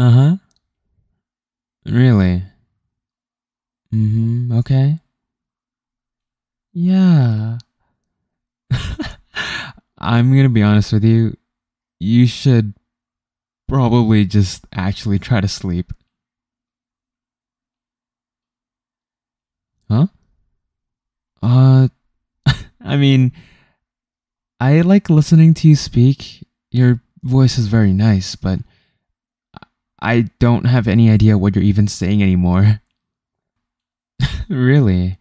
Uh-huh. Really? Okay. Yeah. I'm gonna be honest with you. You should probably just actually try to sleep. Huh? Uh, I mean, I like listening to you speak. Your voice is very nice, but I don't have any idea what you're even saying anymore. Really?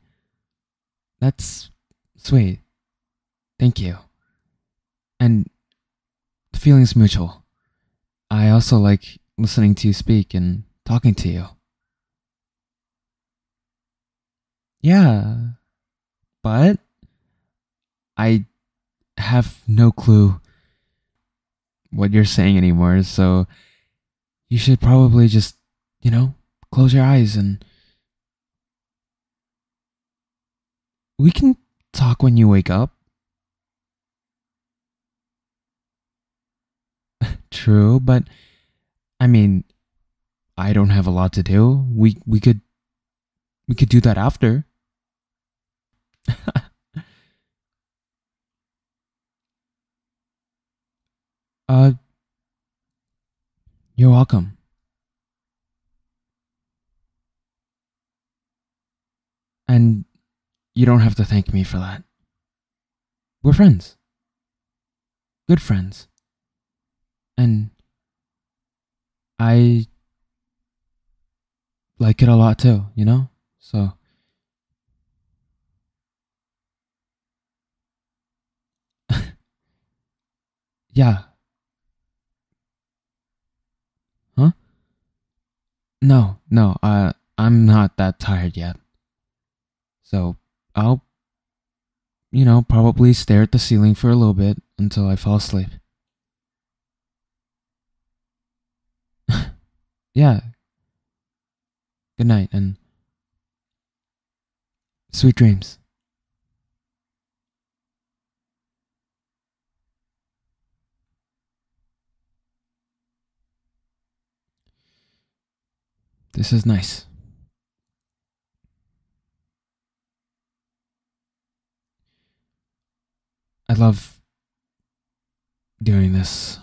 That's sweet. Thank you. And the feeling's mutual. I also like listening to you speak and talking to you. Yeah, but I have no clue what you're saying anymore, so you should probably just, close your eyes and we can talk when you wake up. True, but I mean, I don't have a lot to do. We could do that after. Uh, You're welcome. And you don't have to thank me for that. We're friends. Good friends. And I like it a lot too, So, yeah. Huh? No, I'm not that tired yet. So, I'll, probably stare at the ceiling for a little bit until I fall asleep. Yeah. Good night and sweet dreams. This is nice. I love doing this.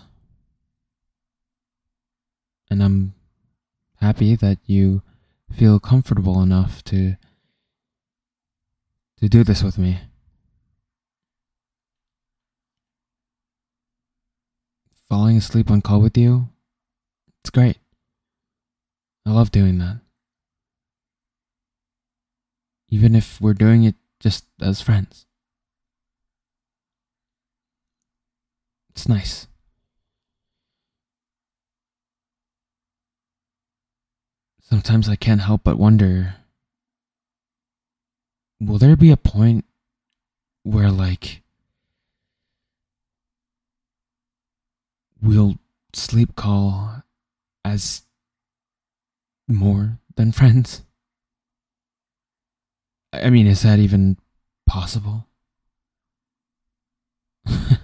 And I'm happy that you feel comfortable enough to do this with me. Falling asleep on call with you, it's great. I love doing that. Even if we're doing it just as friends. It's nice. Sometimes I can't help but wonder, will there be a point where, we'll sleep call as more than friends? I mean, is that even possible? I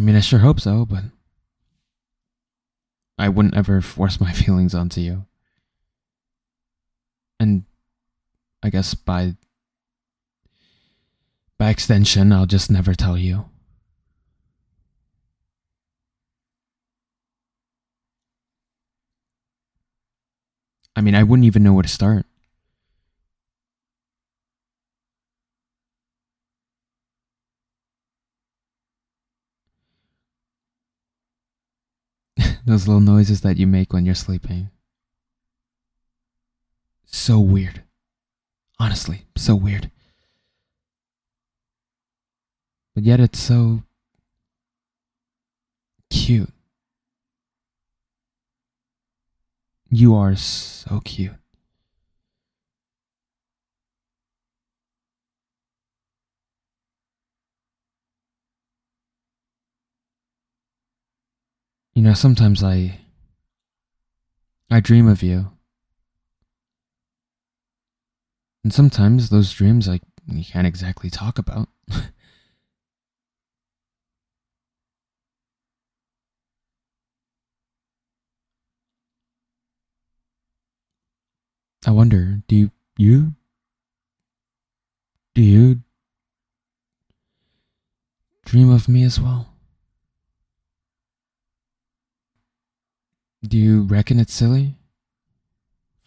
mean, I sure hope so, but I wouldn't ever force my feelings onto you. And I guess by extension, I'll just never tell you. I mean, I wouldn't even know where to start. Those little noises that you make when you're sleeping. So weird. Honestly, so weird. But yet it's so cute. You are so cute. Sometimes I dream of you. And sometimes those dreams you can't exactly talk about. I wonder, do you dream of me as well? Do you reckon it's silly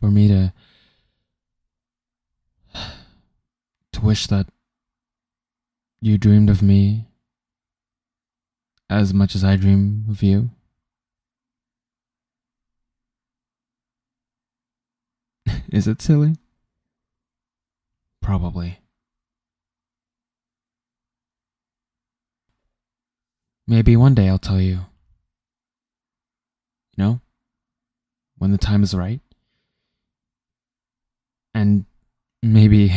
for me to wish that you dreamed of me as much as I dream of you? Is it silly? Probably. Maybe one day I'll tell you. You know? When the time is right. And maybe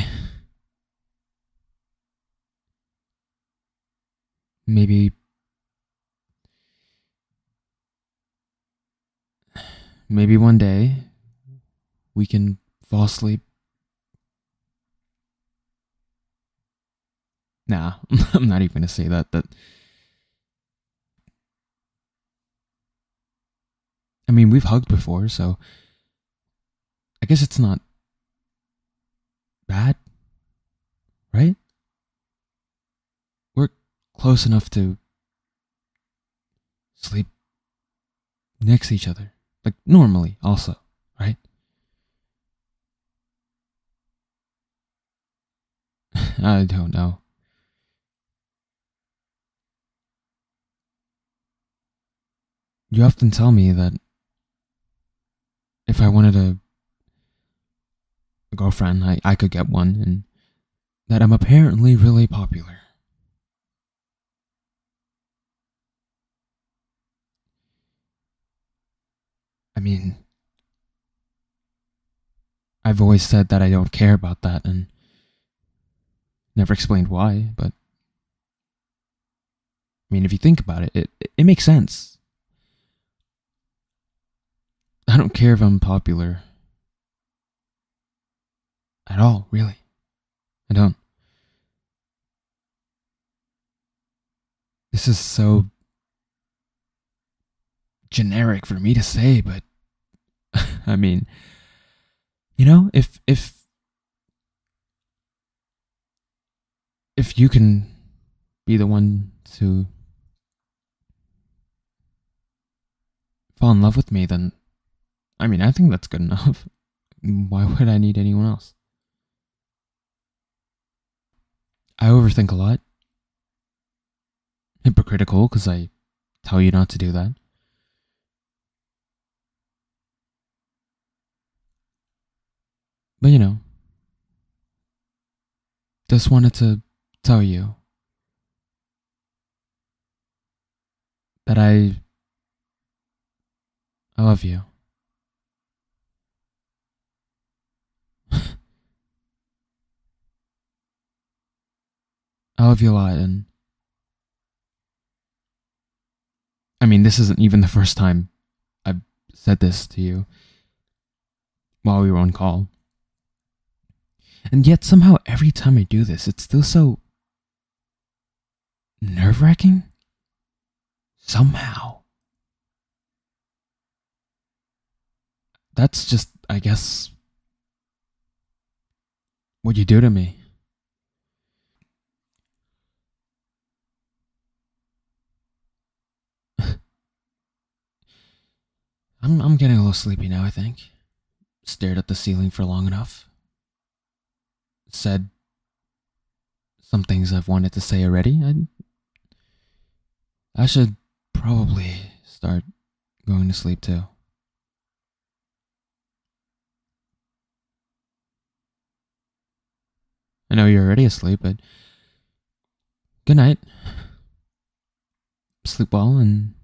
one day we can fall asleep. Nah, I'm not even gonna say that. I mean, we've hugged before, so I guess it's not bad, right? We're close enough to sleep next to each other, like normally also, right? I don't know. You often tell me that if I wanted a girlfriend, I could get one, and that I'm apparently really popular. I mean, I've always said that I don't care about that, and never explained why, but I mean, if you think about it, it makes sense. I don't care if I'm popular at all, really. I don't. This is so generic for me to say, but I mean, you know, if you can be the one to fall in love with me, then, I mean, I think that's good enough. Why would I need anyone else? I overthink a lot. Hypocritical, because I tell you not to do that. But, you know, just wanted to tell you that I love you. I love you a lot, and I mean, this isn't even the first time I've said this to you while we were on call. And yet somehow every time I do this, it's still so nerve-wracking. Somehow. That's just, I guess, what you do to me. I'm getting a little sleepy now, I think. Stared at the ceiling for long enough. Said some things I've wanted to say already. I should probably start going to sleep too. I know you're already asleep, but good night. Sleep well and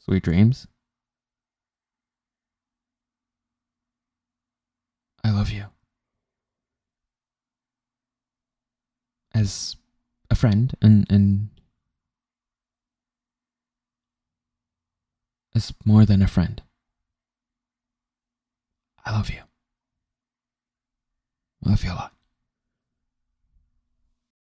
sweet dreams. I love you. As a friend and as more than a friend. I love you. I love you a lot.